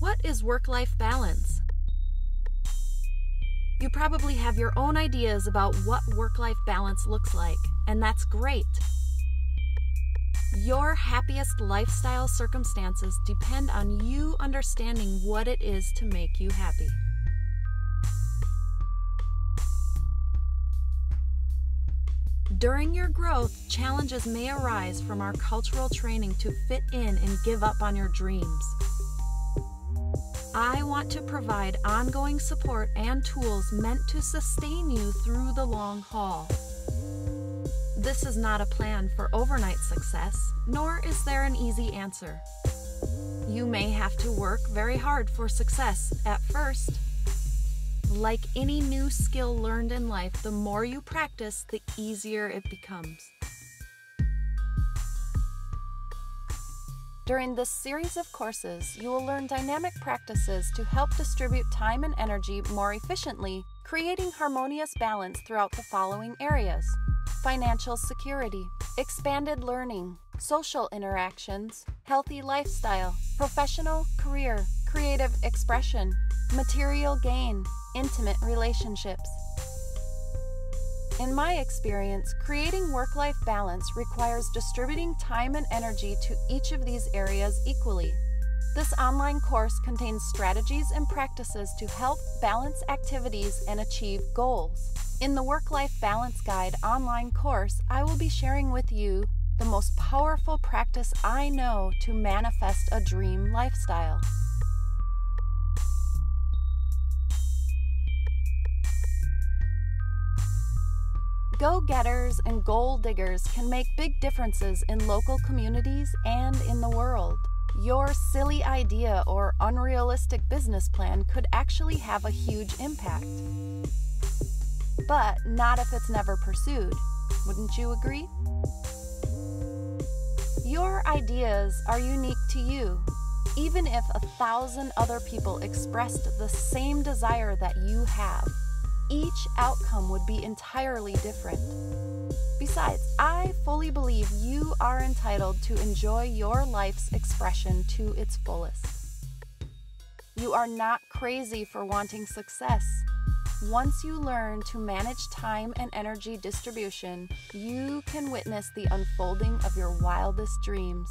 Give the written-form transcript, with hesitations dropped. What is work-life balance? You probably have your own ideas about what work-life balance looks like, and that's great. Your happiest lifestyle circumstances depend on you understanding what it is to make you happy. During your growth, challenges may arise from our cultural training to fit in and give up on your dreams. I want to provide ongoing support and tools meant to sustain you through the long haul. This is not a plan for overnight success, nor is there an easy answer. You may have to work very hard for success at first. Like any new skill learned in life, the more you practice, the easier it becomes. During this series of courses, you will learn dynamic practices to help distribute time and energy more efficiently, creating harmonious balance throughout the following areas: financial security, expanded learning, social interactions, healthy lifestyle, professional career, creative expression, material gain, intimate relationships. In my experience, creating work-life balance requires distributing time and energy to each of these areas equally. This online course contains strategies and practices to help balance activities and achieve goals. In the Work-Life Balance Guide online course, I will be sharing with you the most powerful practice I know to manifest a dream lifestyle. Go-getters and goal-diggers can make big differences in local communities and in the world. Your silly idea or unrealistic business plan could actually have a huge impact. But not if it's never pursued. Wouldn't you agree? Your ideas are unique to you. Even if 1,000 other people expressed the same desire that you have, each outcome would be entirely different. Besides, I fully believe you are entitled to enjoy your life's expression to its fullest. You are not crazy for wanting success. Once you learn to manage time and energy distribution, you can witness the unfolding of your wildest dreams.